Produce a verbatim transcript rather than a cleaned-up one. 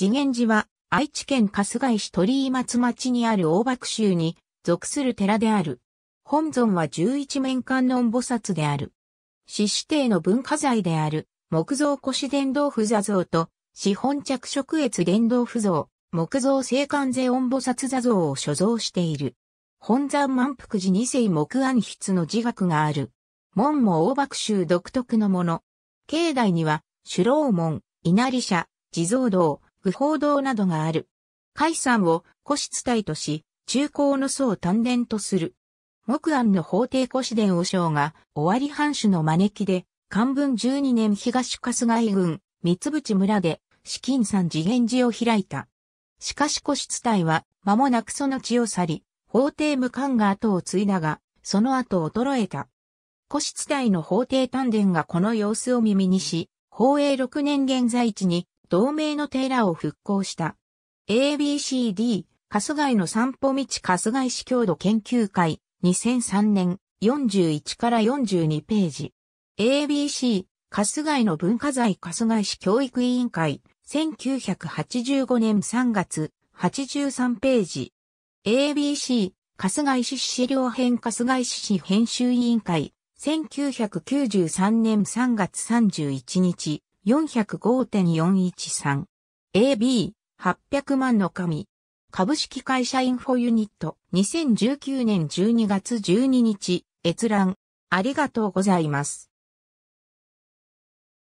慈眼寺は愛知県春日井市鳥居松町にある大白州に属する寺である。本尊は十一面観音菩薩である。市指定の文化財である木造腰伝道夫座像と紙本着色越伝道夫像、木造聖観世音菩薩座像を所蔵している。本山満腹寺二世木安筆の自額がある。門も大白州独特のもの。境内には首楼門、稲荷社、地蔵堂、愚法堂などがある。開山を古室帯とし、中興の僧単伝とする。木安の法帝古子伝和尚が、尾張藩主の招きで、寛文じゅうにねん東春日井郡、三淵村で、紫金山慈眼寺を開いた。しかし古室帯は、間もなくその地を去り、法帝無冠が後を継いだが、その後衰えた。古室帯の法帝単伝がこの様子を耳にし、宝永ろくねん現在地に、同名の寺を復興した。エービーシーディー、春日井の散歩道春日井市郷土研究会。にせんさんねんよんじゅういちからよんじゅうにページ。エービーシー、春日井の文化財春日井市教育委員会、せんきゅうひゃくはちじゅうごねんさんがつ、はちじゅうさんページ。エービーシー、春日井市資料編春日井市編集委員会、せんきゅうひゃくきゅうじゅうさんねんさんがつさんじゅういちにち、よんひゃくごてんよんいちさん。エービー、はっぴゃくまんの神。株式会社インフォユニットにせんじゅうきゅうねんじゅうにがつじゅうににち閲覧ありがとうございます。